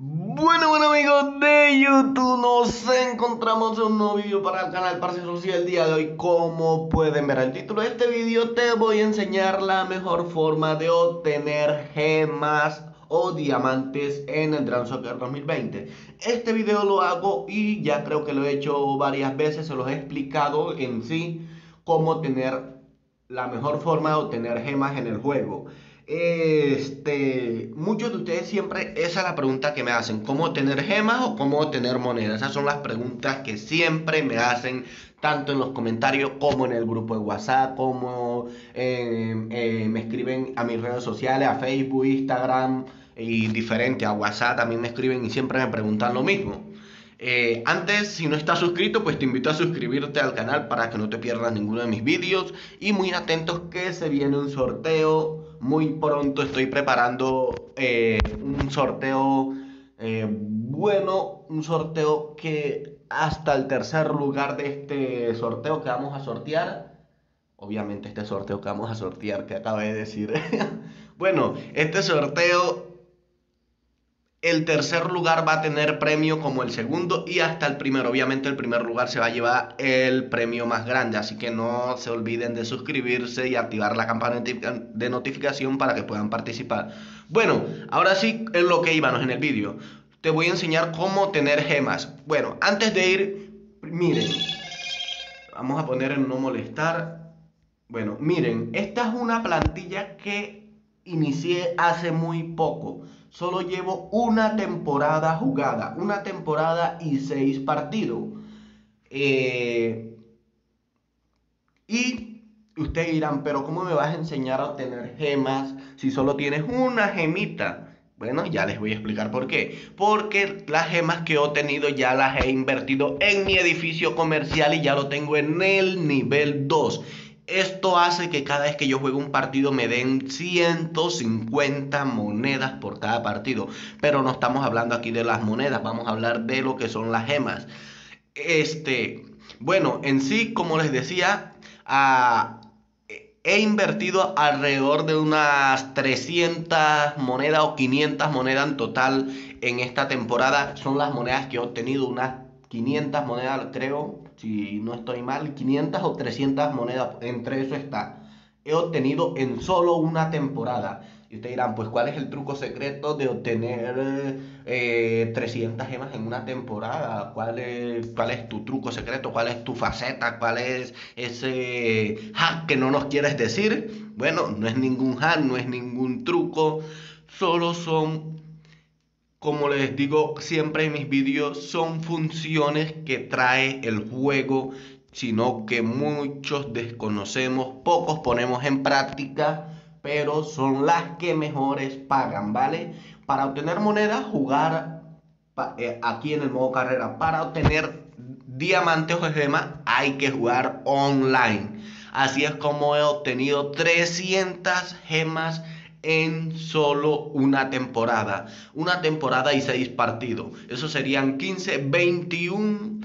Bueno amigos de YouTube, nos encontramos en un nuevo vídeo para el canal Parce Social. El día de hoy, como pueden ver al título de este vídeo, te voy a enseñar la mejor forma de obtener gemas o diamantes en el Drum Soccer 2020. Este vídeo lo hago y ya creo que lo he hecho varias veces, se los he explicado en sí cómo tener la mejor forma de obtener gemas en el juego. Muchos de ustedes siempre, esa es la pregunta que me hacen: ¿cómo obtener gemas o cómo obtener monedas? Esas son las preguntas que siempre me hacen, tanto en los comentarios como en el grupo de WhatsApp, como me escriben a mis redes sociales, a Facebook, Instagram y diferente, a WhatsApp también me escriben y siempre me preguntan lo mismo. Antes, si no estás suscrito, pues te invito a suscribirte al canal para que no te pierdas ninguno de mis vídeos, y muy atentos que se viene un sorteo. Muy pronto estoy preparando un sorteo bueno, un sorteo que hasta el tercer lugar de este sorteo que vamos a sortear, obviamente este sorteo que vamos a sortear, que acabé de decir, bueno, este sorteo, el tercer lugar va a tener premio como el segundo y hasta el primero. Obviamente el primer lugar se va a llevar el premio más grande, así que no se olviden de suscribirse y activar la campana de notificación para que puedan participar. Bueno, ahora sí, en lo que íbamos en el vídeo, te voy a enseñar cómo tener gemas. Bueno, antes de ir, miren, vamos a poner en no molestar. Bueno, miren, esta es una plantilla que inicié hace muy poco. Solo llevo una temporada jugada, una temporada y 6 partidos. Y ustedes dirán, pero ¿cómo me vas a enseñar a obtener gemas si solo tienes una gemita? Bueno, ya les voy a explicar por qué. Porque las gemas que he obtenido ya las he invertido en mi edificio comercial y ya lo tengo en el nivel 2. Esto hace que cada vez que yo juego un partido me den 150 monedas por cada partido. Pero no estamos hablando aquí de las monedas, vamos a hablar de lo que son las gemas. Bueno, en sí, como les decía, he invertido alrededor de unas 300 monedas o 500 monedas en total en esta temporada. Son las monedas que he obtenido, unas 500 monedas creo, si no estoy mal, 500 o 300 monedas, entre eso está, he obtenido en solo una temporada. Y ustedes dirán, pues ¿cuál es el truco secreto de obtener 300 gemas en una temporada? ¿Cuál es tu truco secreto? ¿Cuál es tu faceta? ¿Cuál es ese hack que no nos quieres decir? Bueno, no es ningún hack, no es ningún truco, solo son, como les digo siempre en mis vídeos, son funciones que trae el juego, sino que muchos desconocemos, pocos ponemos en práctica, pero son las que mejores pagan, ¿vale? Para obtener monedas, jugar aquí en el modo carrera. Para obtener diamantes o gemas, hay que jugar online. Así es como he obtenido 300 gemas en solo una temporada y 6 partidos. Eso serían 15, 21.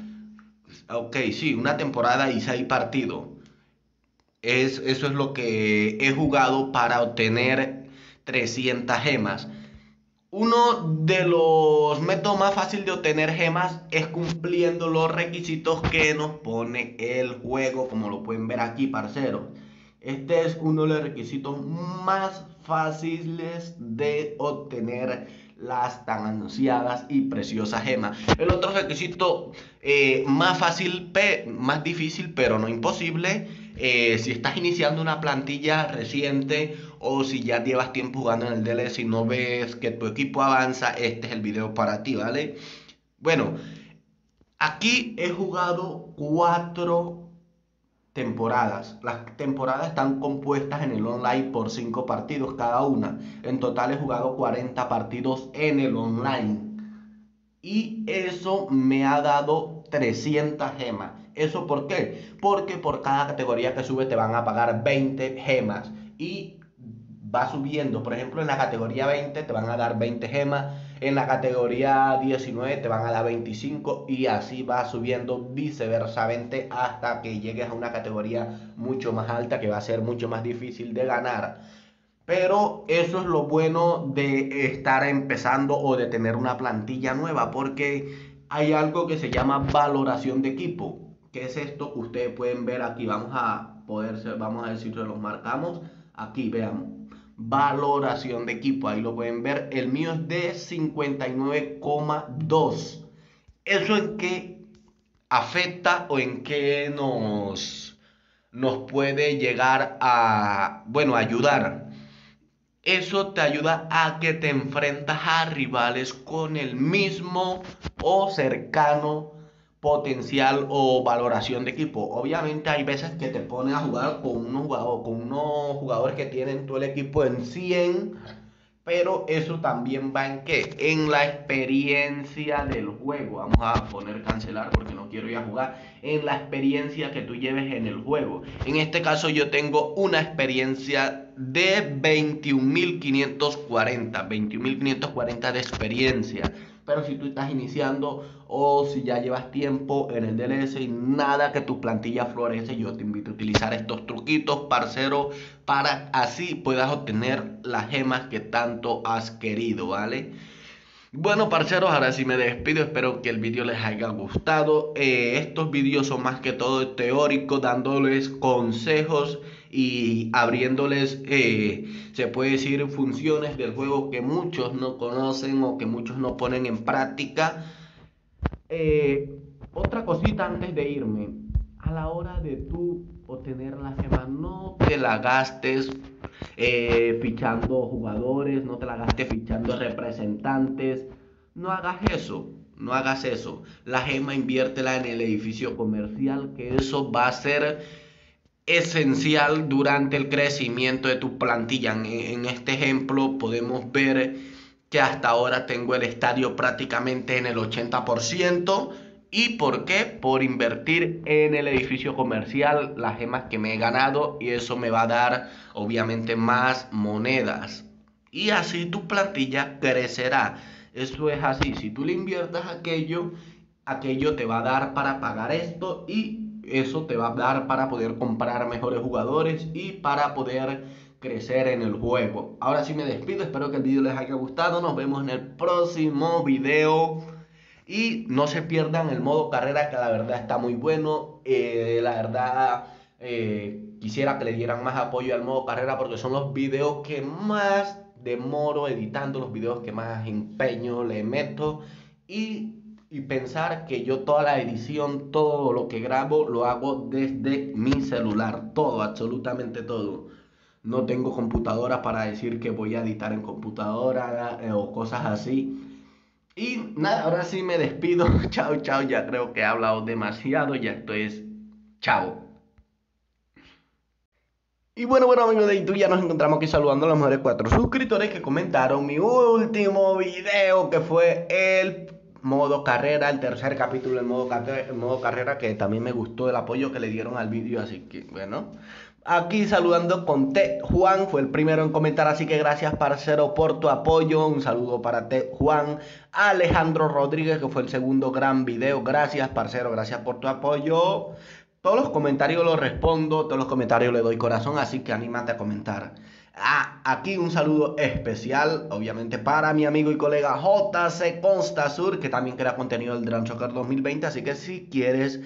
Ok, sí, una temporada y 6 partidos. Eso es lo que he jugado para obtener 300 gemas. Uno de los métodos más fáciles de obtener gemas es cumpliendo los requisitos que nos pone el juego, como lo pueden ver aquí, parceros. Este es uno de los requisitos más fáciles de obtener las tan anunciadas y preciosas gemas. El otro requisito más fácil, más difícil, pero no imposible, si estás iniciando una plantilla reciente o si ya llevas tiempo jugando en el DLS y no ves que tu equipo avanza, este es el video para ti, ¿vale? Bueno, aquí he jugado 4 temporadas. Las temporadas están compuestas en el online por 5 partidos cada una. En total he jugado 40 partidos en el online. Y eso me ha dado 300 gemas. ¿Eso por qué? Porque por cada categoría que sube te van a pagar 20 gemas. Y va subiendo. Por ejemplo, en la categoría 20 te van a dar 20 gemas. En la categoría 19 te van a dar 25 y así va subiendo viceversamente hasta que llegues a una categoría mucho más alta que va a ser mucho más difícil de ganar. Pero eso es lo bueno de estar empezando o de tener una plantilla nueva, porque hay algo que se llama valoración de equipo. ¿Qué es esto? Ustedes pueden ver aquí, vamos a ver si se los marcamos. Aquí, veamos. Valoración de equipo, ahí lo pueden ver. El mío es de 59,2. ¿Eso en qué afecta o en qué nos puede llegar a, bueno, ayudar? Eso te ayuda a que te enfrentas a rivales con el mismo o cercano potencial o valoración de equipo. Obviamente hay veces que te pones a jugar con unos jugadores que tienen todo el equipo en 100, pero eso también va en qué, en la experiencia del juego. Vamos a poner cancelar porque no quiero ir a jugar. En la experiencia que tú lleves en el juego. En este caso yo tengo una experiencia de 21.540 de experiencia. Pero si tú estás iniciando o si ya llevas tiempo en el DLS y nada que tu plantilla florece, yo te invito a utilizar estos truquitos, parcero, para así puedas obtener las gemas que tanto has querido, ¿vale? Bueno, parceros, ahora sí me despido. Espero que el vídeo les haya gustado. Estos vídeos son más que todo teóricos, dándoles consejos y abriéndoles, se puede decir, funciones del juego que muchos no conocen o que muchos no ponen en práctica. Otra cosita antes de irme. A la hora de tú obtener la gema, no te la gastes fichando jugadores, no te la gastes fichando representantes. No hagas eso, no hagas eso. La gema inviértela en el edificio comercial, que eso va a ser esencial durante el crecimiento de tu plantilla. En este ejemplo podemos ver que hasta ahora tengo el estadio prácticamente en el 80%. ¿Y por qué? Por invertir en el edificio comercial, las gemas que me he ganado, y eso me va a dar obviamente más monedas. Y así tu plantilla crecerá. Eso es así. Si tú le inviertas aquello, aquello te va a dar para pagar esto, y eso te va a dar para poder comprar mejores jugadores y para poder crecer en el juego. Ahora sí me despido. Espero que el video les haya gustado. Nos vemos en el próximo video. Y no se pierdan el modo carrera, que la verdad está muy bueno. La verdad quisiera que le dieran más apoyo al modo carrera, porque son los videos que más demoro editando, los videos que más empeño le meto. Y pensar que yo toda la edición, todo lo que grabo, lo hago desde mi celular. Todo, absolutamente todo. No tengo computadora para decir que voy a editar en computadora o cosas así. Y nada, ahora sí me despido. Chao, chao. Ya creo que he hablado demasiado. Ya esto es chao. Y bueno, amigos de YouTube, ya nos encontramos aquí saludando a los mejores 4 suscriptores que comentaron mi último video, que fue el modo carrera, el tercer capítulo del modo carrera, que también me gustó el apoyo que le dieron al vídeo. Así que bueno, aquí saludando con T. Juan, fue el primero en comentar, así que gracias, parcero, por tu apoyo. Un saludo para T. Juan. Alejandro Rodríguez, que fue el segundo gran video. Gracias, parcero, gracias por tu apoyo. Todos los comentarios los respondo, todos los comentarios le doy corazón, así que anímate a comentar. Aquí un saludo especial, obviamente, para mi amigo y colega JC Constasur, que también crea contenido del Drum Soccer 2020, así que si quieres,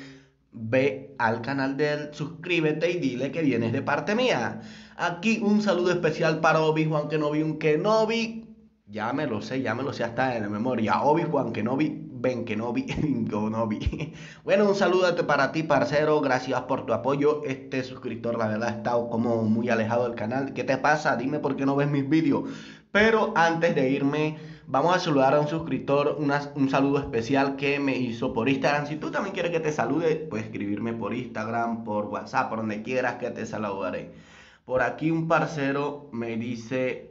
ve al canal de él, suscríbete y dile que vienes de parte mía. Aquí un saludo especial para Obi-Juan Kenobi, un Kenobi. Ya me lo sé hasta en la memoria. Obi-Juan Kenobi, Ben Kenobi, Kenobi. Bueno, un saludo para ti, parcero. Gracias por tu apoyo. Este suscriptor, la verdad, está como muy alejado del canal. ¿Qué te pasa? Dime por qué no ves mis vídeos. Pero antes de irme, vamos a saludar a un suscriptor, un saludo especial que me hizo por Instagram. Si tú también quieres que te salude, puedes escribirme por Instagram, por WhatsApp, por donde quieras que te saludaré. Por aquí un parcero me dice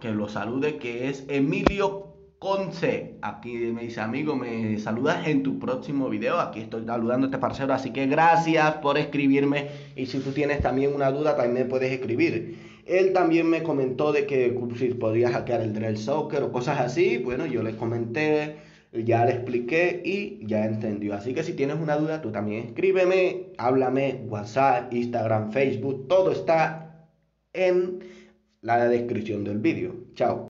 que lo salude, que es Emilio Conce. Aquí me dice, amigo, me saludas en tu próximo video. Aquí estoy saludando a este parcero, así que gracias por escribirme. Y si tú tienes también una duda, también me puedes escribir. Él también me comentó de que si podría hackear el Drill Soccer o cosas así. Bueno, yo le comenté, ya le expliqué y ya entendió. Así que si tienes una duda, tú también escríbeme, háblame, WhatsApp, Instagram, Facebook, todo está en la descripción del vídeo. Chao.